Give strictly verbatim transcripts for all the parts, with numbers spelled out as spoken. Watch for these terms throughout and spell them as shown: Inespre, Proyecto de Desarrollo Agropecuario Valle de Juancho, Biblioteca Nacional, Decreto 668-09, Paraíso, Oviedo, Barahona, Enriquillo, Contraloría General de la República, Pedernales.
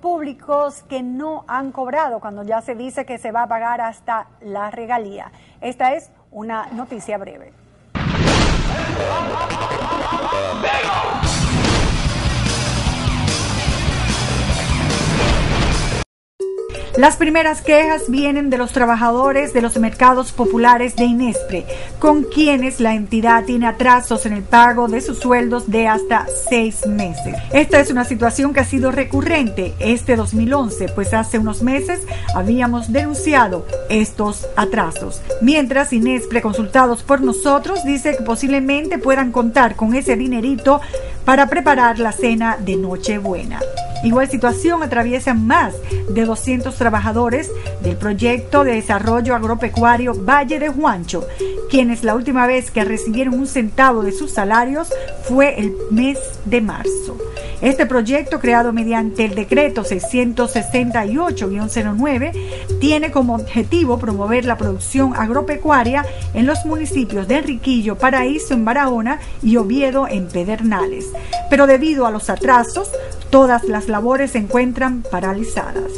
Públicos que no han cobrado cuando ya se dice que se va a pagar hasta la regalía. Esta es una noticia breve. Las primeras quejas vienen de los trabajadores de los mercados populares de Inespre, con quienes la entidad tiene atrasos en el pago de sus sueldos de hasta seis meses. Esta es una situación que ha sido recurrente este dos mil once, pues hace unos meses habíamos denunciado estos atrasos. Mientras Inespre, consultados por nosotros, dice que posiblemente puedan contar con ese dinerito para preparar la cena de Nochebuena. Igual situación atraviesan más de doscientos trabajadores del Proyecto de Desarrollo Agropecuario Valle de Juancho, quienes la última vez que recibieron un centavo de sus salarios fue el mes de marzo. Este proyecto, creado mediante el Decreto seiscientos sesenta y ocho guion cero nueve, tiene como objetivo promover la producción agropecuaria en los municipios de Enriquillo, Paraíso en Barahona y Oviedo en Pedernales. Pero debido a los atrasos, todas las labores se encuentran paralizadas.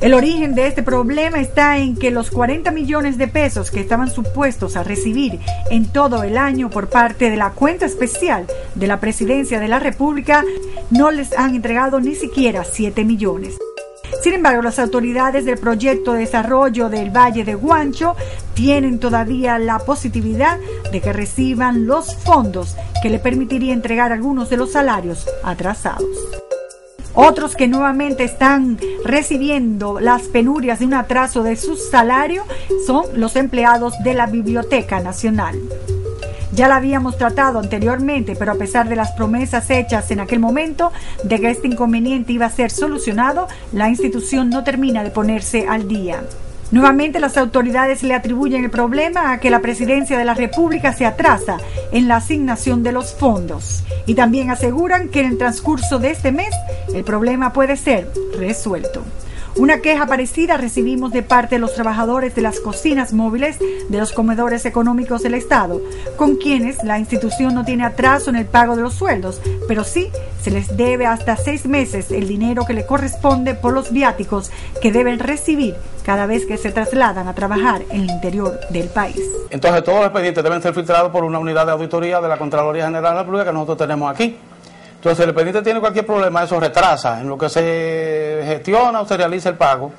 El origen de este problema está en que los cuarenta millones de pesos que estaban supuestos a recibir en todo el año por parte de la cuenta especial de la Presidencia de la República no les han entregado ni siquiera siete millones. Sin embargo, las autoridades del Proyecto de Desarrollo del Valle de Juancho tienen todavía la positividad de que reciban los fondos que le permitiría entregar algunos de los salarios atrasados. Otros que nuevamente están recibiendo las penurias de un atraso de su salario son los empleados de la Biblioteca Nacional. Ya la habíamos tratado anteriormente, pero a pesar de las promesas hechas en aquel momento de que este inconveniente iba a ser solucionado, la institución no termina de ponerse al día. Nuevamente las autoridades le atribuyen el problema a que la Presidencia de la República se atrasa en la asignación de los fondos y también aseguran que en el transcurso de este mes el problema puede ser resuelto. Una queja parecida recibimos de parte de los trabajadores de las cocinas móviles de los comedores económicos del Estado, con quienes la institución no tiene atraso en el pago de los sueldos, pero sí se les debe hasta seis meses el dinero que le corresponde por los viáticos que deben recibir cada vez que se trasladan a trabajar en el interior del país. Entonces todos los expedientes deben ser filtrados por una unidad de auditoría de la Contraloría General de la República que nosotros tenemos aquí. Entonces, el expediente tiene cualquier problema, eso retrasa. En lo que se gestiona o se realiza el pago,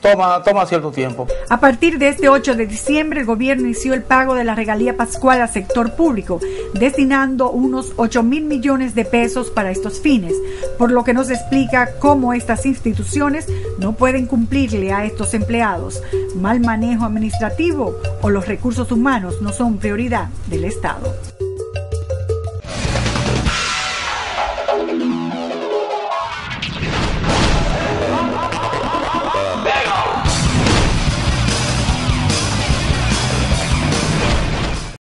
toma, toma cierto tiempo. A partir de este ocho de diciembre, el gobierno inició el pago de la regalía pascual al sector público, destinando unos ocho mil millones de pesos para estos fines, por lo que nos explica cómo estas instituciones no pueden cumplirle a estos empleados. Mal manejo administrativo o los recursos humanos no son prioridad del Estado.